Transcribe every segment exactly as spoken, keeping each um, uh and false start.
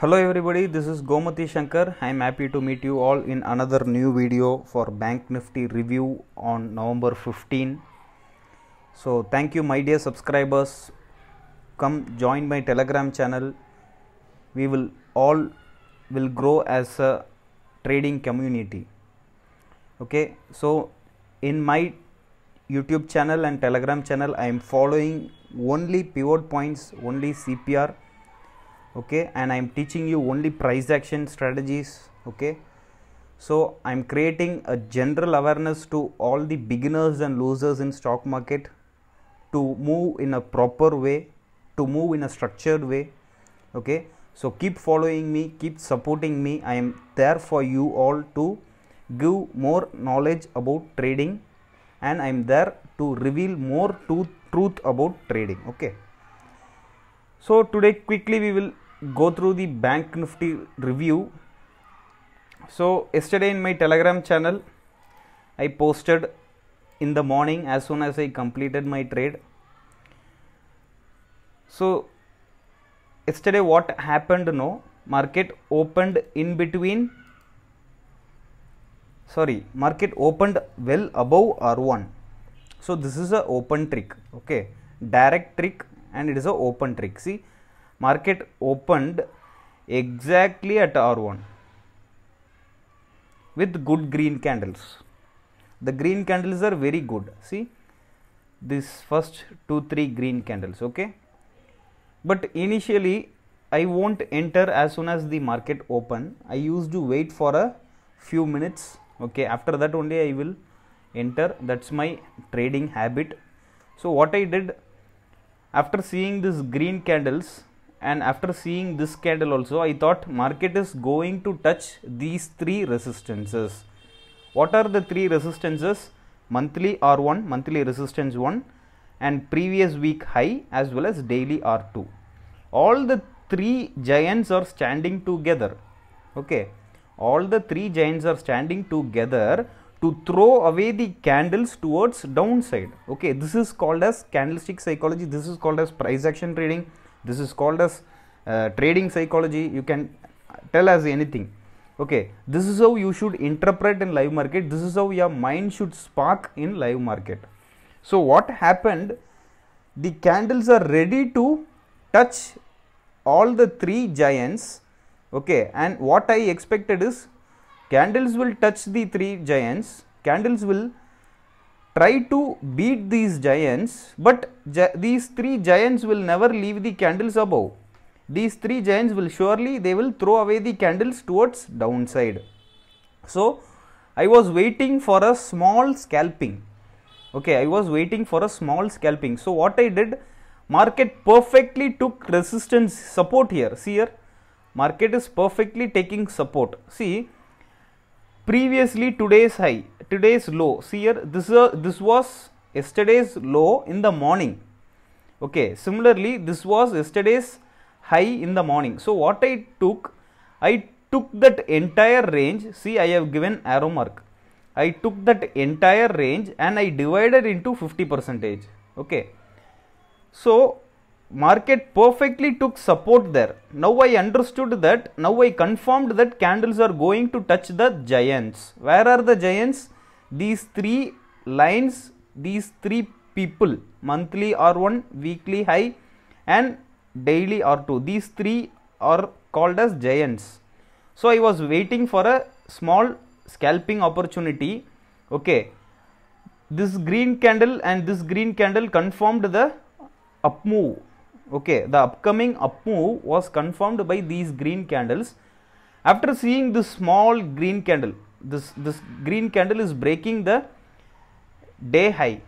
Hello everybody, this is Gomathi Shankar. I am happy to meet you all in another new video for Bank Nifty review on November fifteenth. So thank you my dear subscribers. Come join my Telegram channel. We will all will grow as a trading community. Okay, so in my YouTube channel and Telegram channel, I am following only pivot points, only C P R. Okay, and I am teaching you only price action strategies. Okay, so I am creating a general awareness to all the beginners and losers in stock market to move in a proper way, to move in a structured way. Okay, so keep following me, keep supporting me. I am there for you all to give more knowledge about trading, and I am there to reveal more truth about trading. Okay. So today quickly we will go through the Bank Nifty review. So yesterday in my Telegram channel I posted in the morning as soon as I completed my trade. So yesterday what happened, no, market opened in between, sorry, market opened well above R one. So this is a open trick, okay, direct trick. And it is a open trick. See, market opened exactly at R one with good green candles. The green candles are very good. See, this first two, three green candles. Okay, but initially I won't enter as soon as the market open. I used to wait for a few minutes. Okay, after that only I will enter. That's my trading habit. So what I did, after seeing this green candles and after seeing this candle also, I thought market is going to touch these three resistances. What are the three resistances? Monthly R one, monthly resistance one, and previous week high, as well as daily R two. All the three giants are standing together. Okay, all the three giants are standing together to throw away the candles towards downside. Okay, this is called as candlestick psychology, this is called as price action trading, this is called as uh, trading psychology, you can tell as anything. Okay, this is how you should interpret in live market, this is how your mind should spark in live market. So what happened, the candles are ready to touch all the three giants. Okay, and what I expected is, candles will touch the three giants, candles will try to beat these giants, but gi- these three giants will never leave the candles above. These three giants will surely, they will throw away the candles towards downside. So I was waiting for a small scalping. Okay, I was waiting for a small scalping. So what I did, market perfectly took resistance support here. See here, market is perfectly taking support. See, previously today's high, today's low. See here, this, uh, this was yesterday's low in the morning. Okay, similarly this was yesterday's high in the morning. So what I took, I took that entire range. See, I have given arrow mark. I took that entire range and I divided into fifty percentage. Okay, so market perfectly took support there. Now I understood that, now I confirmed that candles are going to touch the giants. Where are the giants? These three lines, these three people, monthly R one, weekly high and daily R two. These three are called as giants. So I was waiting for a small scalping opportunity. Okay, this green candle and this green candle confirmed the up move. Okay, the upcoming up move was confirmed by these green candles. After seeing this small green candle, this, this green candle is breaking the day high.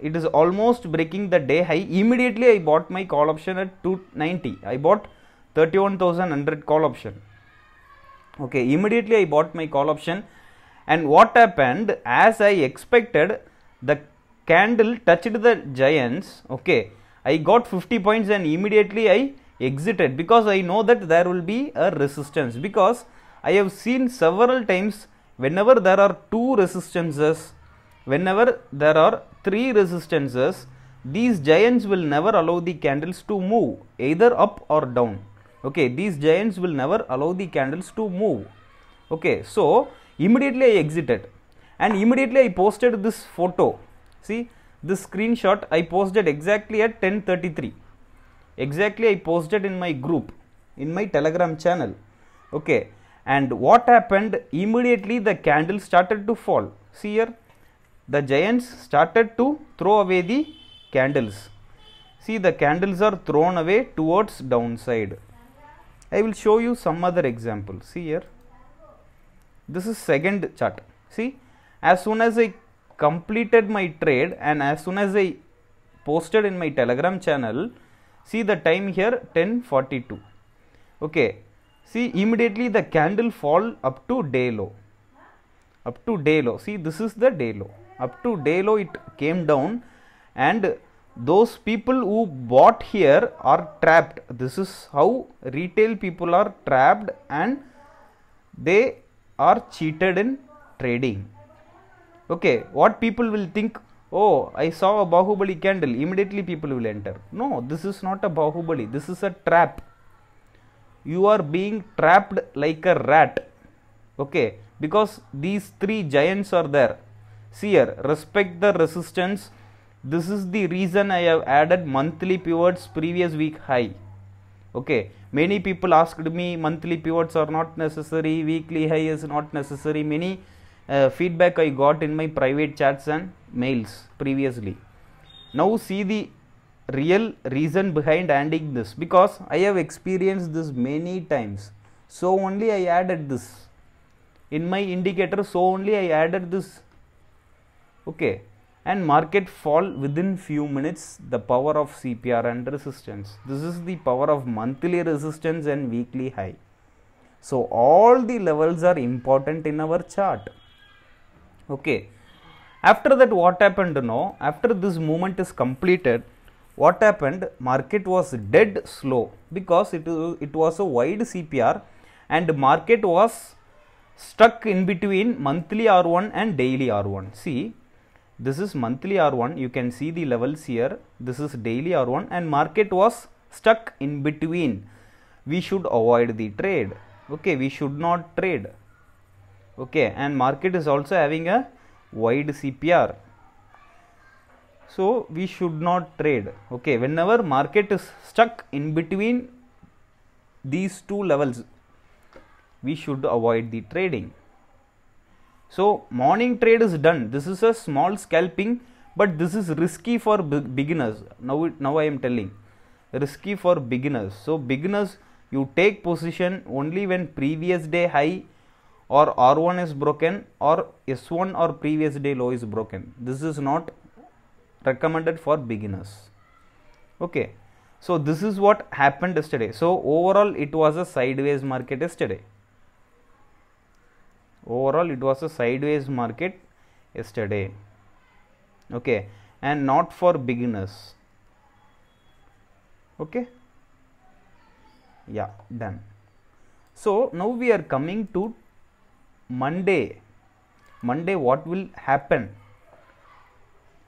It is almost breaking the day high. Immediately I bought my call option at two ninety. I bought thirty-one thousand one hundred call option. Okay, immediately I bought my call option. And what happened, as I expected, the candle touched the giants. Okay, I got fifty points and immediately I exited, because I know that there will be a resistance, because I have seen several times whenever there are two resistances, whenever there are three resistances, these giants will never allow the candles to move either up or down. Okay, these giants will never allow the candles to move. Okay, so immediately I exited and immediately I posted this photo. See, this screenshot I posted exactly at ten thirty-three. Exactly I posted in my group, in my Telegram channel. Okay, and what happened? Immediately the candle started to fall. See here, the giants started to throw away the candles. See, the candles are thrown away towards downside. I will show you some other example. See here, this is second chart. See, as soon as I completed my trade and as soon as I posted in my Telegram channel, see the time here, ten forty-two. Okay, see, immediately the candle fall up to day low, up to day low. See, this is the day low, up to day low it came down, and those people who bought here are trapped. This is how retail people are trapped and they are cheated in trading. Okay, what people will think? Oh, I saw a Bahubali candle, immediately people will enter. No, this is not a Bahubali, this is a trap. You are being trapped like a rat. Okay, because these three giants are there. See here, respect the resistance. This is the reason I have added monthly pivots previous week high. Okay, many people asked me monthly pivots are not necessary, weekly high is not necessary. Many uh, feedback I got in my private chats and mails previously. Now see the real reason behind adding this, because I have experienced this many times. So only I added this. In my indicator, so only I added this. Okay. And market fall within few minutes, the power of C P R and resistance. This is the power of monthly resistance and weekly high. So all the levels are important in our chart. Okay. After that, what happened now? After this movement is completed, what happened? Market was dead slow because it, it was a wide C P R and market was stuck in between monthly R one and daily R one. See, this is monthly R one, you can see the levels here, this is daily R one, and market was stuck in between. We should avoid the trade. Okay, we should not trade. Okay, and market is also having a wide C P R. So we should not trade. Okay, whenever market is stuck in between these two levels, we should avoid the trading. So morning trade is done. This is a small scalping, but this is risky for beginners. Now, it, now I am telling, risky for beginners. So beginners, you take position only when previous day high or R one is broken or S one or previous day low is broken. This is not recommended for beginners. Okay. So this is what happened yesterday. So overall, it was a sideways market yesterday. Overall, it was a sideways market yesterday. Okay, and not for beginners. Okay, yeah, done. So now we are coming to Monday. Monday, what will happen?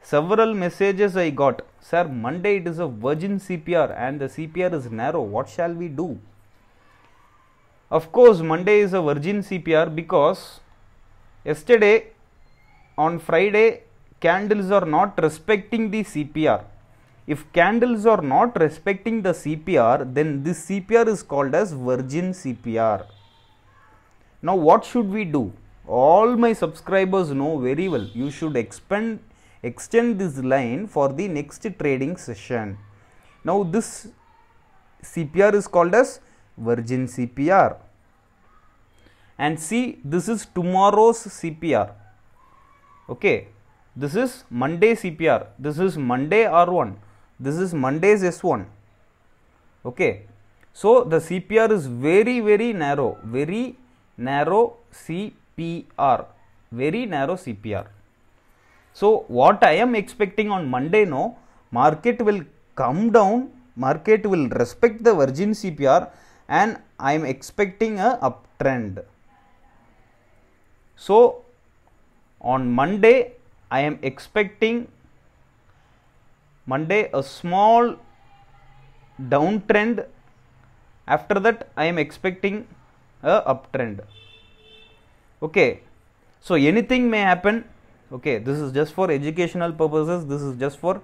Several messages I got. Sir, Monday it is a virgin C P R and the C P R is narrow. What shall we do? Of course, Monday is a virgin C P R because yesterday on Friday candles are not respecting the C P R. If candles are not respecting the C P R, then this C P R is called as virgin C P R. Now what should we do? All my subscribers know very well, you should expand, extend this line for the next trading session. Now this C P R is called as virgin C P R, and see, this is tomorrow's C P R. Okay, this is Monday C P R, this is Monday R one, this is Monday's S one. Okay, so the C P R is very very narrow, very narrow C P R, very narrow C P R. So what I am expecting on Monday now, market will come down, market will respect the virgin C P R, and I am expecting a uptrend. So on Monday, I am expecting Monday a small downtrend After that, I am expecting a uptrend. Okay, so anything may happen. Okay, this is just for educational purposes. This is just for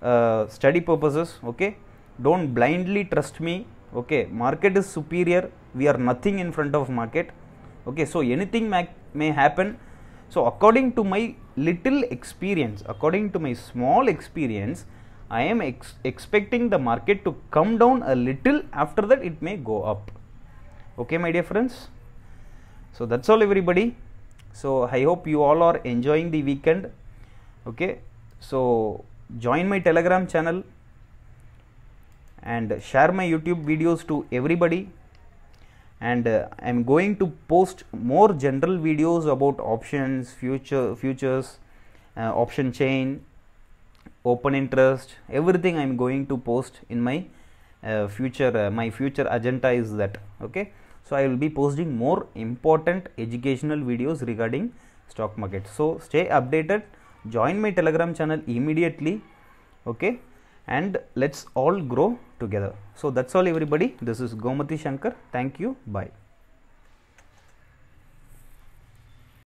uh, study purposes. Okay, don't blindly trust me. Okay, market is superior. We are nothing in front of market. Okay, so anything may, may happen. So according to my little experience, according to my small experience, I am ex expecting the market to come down a little. After that, it may go up. Okay, my dear friends. So that's all, everybody. So I hope you all are enjoying the weekend. Okay, so join my Telegram channel and share my YouTube videos to everybody. And uh, I am going to post more general videos about options, future futures, uh, option chain, open interest, everything I am going to post in my uh, future. Uh, my future agenda is that. Okay, so I will be posting more important educational videos regarding stock market. So stay updated, join my Telegram channel immediately. Okay, and let's all grow together. So that's all, everybody. This is Gomathi Shankar. Thank you. Bye.